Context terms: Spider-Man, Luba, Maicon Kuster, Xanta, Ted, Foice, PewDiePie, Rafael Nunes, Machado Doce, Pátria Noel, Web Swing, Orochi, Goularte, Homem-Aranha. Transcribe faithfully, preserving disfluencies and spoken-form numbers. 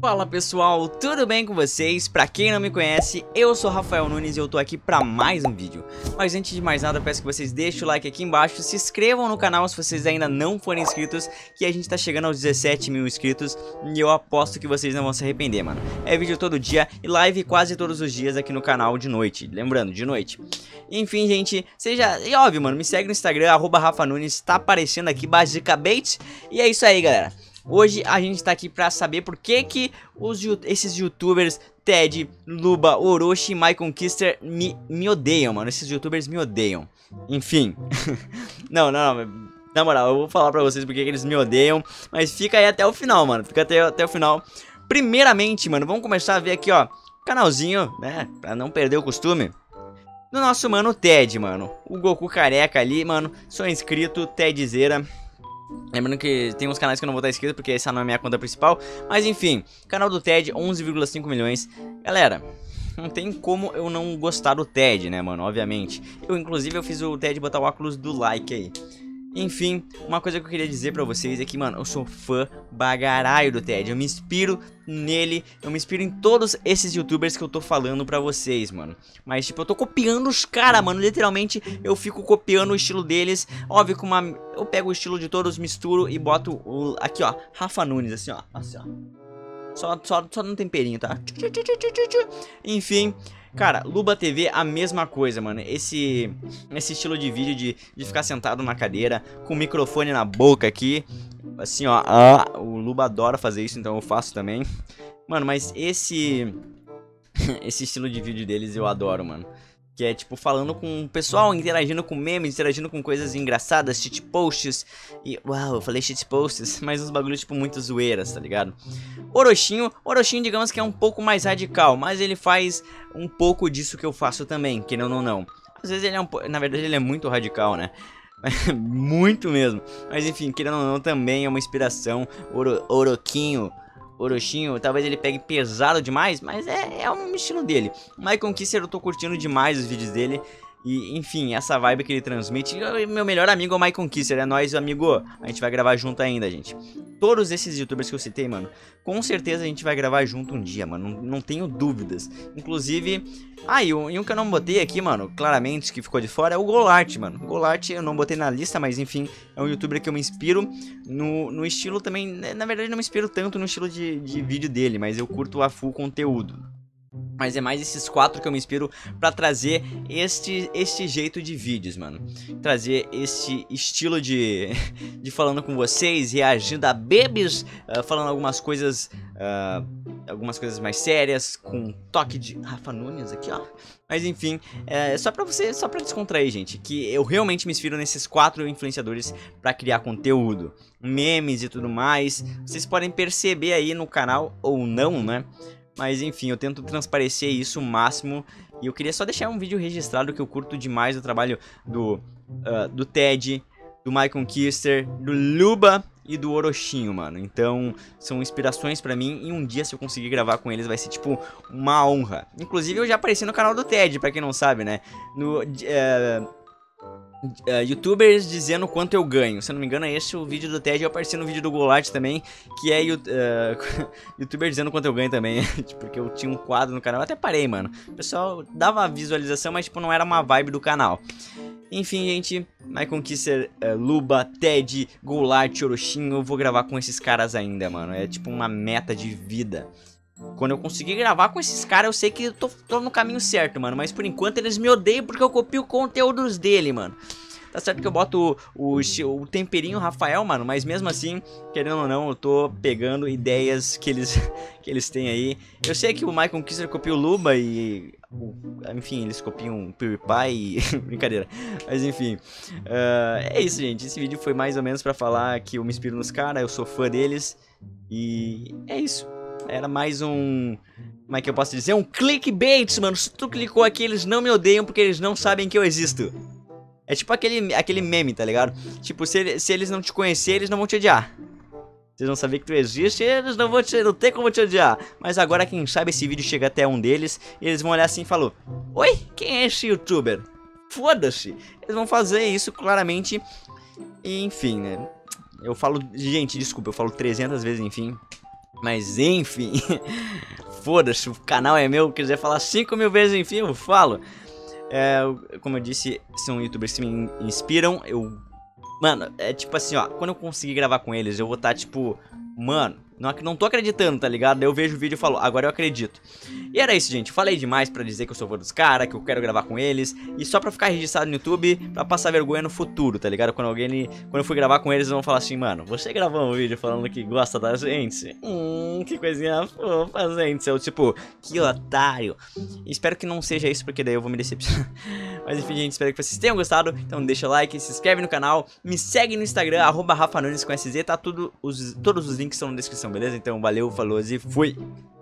Fala pessoal, tudo bem com vocês? Pra quem não me conhece, eu sou Rafael Nunes e eu tô aqui pra mais um vídeo. Mas antes de mais nada, peço que vocês deixem o like aqui embaixo, se inscrevam no canal se vocês ainda não forem inscritos, que a gente tá chegando aos dezessete mil inscritos e eu aposto que vocês não vão se arrepender, mano. É vídeo todo dia e live quase todos os dias aqui no canal de noite, lembrando, de noite. Enfim, gente, seja... E óbvio, mano, me segue no Instagram, arroba Rafa Nunes, tá aparecendo aqui basicamente. E é isso aí, galera. Hoje a gente tá aqui pra saber por que que os, esses youtubers Ted, Luba, Orochi e Maicon Kuster me, me odeiam, mano. Esses youtubers me odeiam. Enfim. não, não, não. Na moral, eu vou falar pra vocês por que que eles me odeiam. Mas fica aí até o final, mano. Fica até, até o final. Primeiramente, mano, vamos começar a ver aqui, ó. Canalzinho, né? Pra não perder o costume. Do nosso mano Ted, mano. O Goku careca ali, mano. Sou inscrito, Tedzeira. Lembrando que tem uns canais que eu não vou estar inscrito, porque essa não é minha conta principal. Mas enfim, canal do Ted, onze vírgula cinco milhões. Galera, não tem como eu não gostar do Ted, né, mano? Obviamente. Eu, inclusive, eu fiz o Ted botar o óculos do like aí. Enfim, uma coisa que eu queria dizer pra vocês é que, mano, eu sou fã bagaraio do Ted. Eu me inspiro nele, eu me inspiro em todos esses youtubers que eu tô falando pra vocês, mano. Mas, tipo, eu tô copiando os caras, mano. Literalmente, eu fico copiando o estilo deles. Óbvio que uma... eu pego o estilo de todos, misturo e boto o... aqui, ó, Rafa Nunes, assim, ó. Assim, ó. Só, só, só no temperinho, tá? Enfim... Cara, Luba T V, a mesma coisa, mano. Esse, esse estilo de vídeo de, de ficar sentado na cadeira, com o microfone na boca aqui. Assim, ó. Ah, o Luba adora fazer isso, então eu faço também. Mano, mas esse... esse estilo de vídeo deles eu adoro, mano. Que é, tipo, falando com o pessoal, interagindo com memes, interagindo com coisas engraçadas, shitposts. E, uau, eu falei shitposts, mas uns bagulhos, tipo, muito zoeiras, tá ligado? Orochinho, Orochinho, digamos que é um pouco mais radical, mas ele faz um pouco disso que eu faço também, querendo ou não. Às vezes ele é um pouco... Na verdade, ele é muito radical, né? Muito mesmo. Mas, enfim, querendo ou não, também é uma inspiração. Oro... Oroquinho... Orochinho, talvez ele pegue pesado demais, mas é, é um estilo dele. Maicon Kuster, eu tô curtindo demais os vídeos dele. E, enfim, essa vibe que ele transmite. Meu melhor amigo é o Maicon Kuster, é nóis, amigo. A gente vai gravar junto ainda, gente. Todos esses youtubers que eu citei, mano, com certeza a gente vai gravar junto um dia, mano. Não, não tenho dúvidas. Inclusive... Ah, e um, e um que eu não botei aqui, mano, claramente, que ficou de fora, é o Goularte, mano. Goularte eu não botei na lista, mas enfim, é um youtuber que eu me inspiro no, no estilo também... Na verdade, não me inspiro tanto no estilo de, de vídeo dele, mas eu curto a full conteúdo. Mas é mais esses quatro que eu me inspiro pra trazer este, este jeito de vídeos, mano. Trazer este estilo de, de falando com vocês, reagindo a bebês, uh, falando algumas coisas... Uh, algumas coisas mais sérias, com um toque de Rafa Nunes aqui, ó. Mas enfim, é só pra você, só pra descontrair, gente, que eu realmente me inspiro nesses quatro influenciadores pra criar conteúdo, memes e tudo mais. Vocês podem perceber aí no canal ou não, né? Mas enfim, eu tento transparecer isso o máximo. E eu queria só deixar um vídeo registrado que eu curto demais o trabalho do, uh, do Ted, do Maicon Kuster, do Luba e do Orochinho, mano. Então, são inspirações pra mim. E um dia, se eu conseguir gravar com eles, vai ser, tipo, uma honra. Inclusive, eu já apareci no canal do Ted, pra quem não sabe, né? No... Uh... Uh, youtubers dizendo quanto eu ganho. Se eu não me engano, é esse o vídeo do Ted. Eu apareci no vídeo do Goularte também, que é uh, youtuber dizendo quanto eu ganho também. Porque eu tinha um quadro no canal. Eu até parei, mano. O pessoal dava visualização, mas tipo, não era uma vibe do canal. Enfim, gente, Maicon Kuster, uh, Luba, Ted, Goularte, Orochinho. Eu vou gravar com esses caras ainda, mano. É tipo uma meta de vida. Quando eu conseguir gravar com esses caras, eu sei que eu tô, tô no caminho certo, mano. Mas por enquanto eles me odeiam porque eu copio conteúdos dele, mano. Tá certo que eu boto o, o, o temperinho Rafael, mano. Mas mesmo assim, querendo ou não, eu tô pegando ideias que eles, que eles têm aí. Eu sei que o Maicon Kuster copia o Luba e... Enfim, eles copiam o PewDiePie e... Brincadeira. Mas enfim, uh, é isso, gente. Esse vídeo foi mais ou menos pra falar que eu me inspiro nos caras. Eu sou fã deles. E é isso. Era mais um... Como é que eu posso dizer? Um clickbait, mano. Se tu clicou aqui, eles não me odeiam porque eles não sabem que eu existo. É tipo aquele, aquele meme, tá ligado? Tipo, se, se eles não te conhecerem, eles não vão te odiar. Se eles não saberem que tu existe, eles não vão te... Não tem como te odiar. Mas agora, quem sabe, esse vídeo chega até um deles e eles vão olhar assim e falar: oi, quem é esse youtuber? Foda-se. Eles vão fazer isso claramente. E, enfim, né? Eu falo... Gente, desculpa, eu falo trezentas vezes, enfim... Mas enfim, foda-se, o canal é meu, quiser falar cinco mil vezes, enfim, eu falo. É, como eu disse, são youtubers que me inspiram, eu... Mano, é tipo assim, ó, quando eu conseguir gravar com eles, eu vou estar tipo... Mano, não, não tô acreditando, tá ligado? Eu vejo o vídeo e falo, agora eu acredito. E era isso, gente, falei demais pra dizer que eu sou fã dos caras, que eu quero gravar com eles. E só pra ficar registrado no YouTube, pra passar vergonha no futuro, tá ligado? Quando alguém, quando eu fui gravar com eles, eles vão falar assim, mano, você gravou um vídeo falando que gosta da gente? Hum, que coisinha fofa, gente. Eu tipo, que otário. Espero que não seja isso, porque daí eu vou me decepcionar. Mas enfim, gente, espero que vocês tenham gostado. Então deixa o like, se inscreve no canal, me segue no Instagram, arroba Rafa Nunes com S Z, tá tudo, os, todos os links estão na descrição, beleza? Então valeu, falou e fui!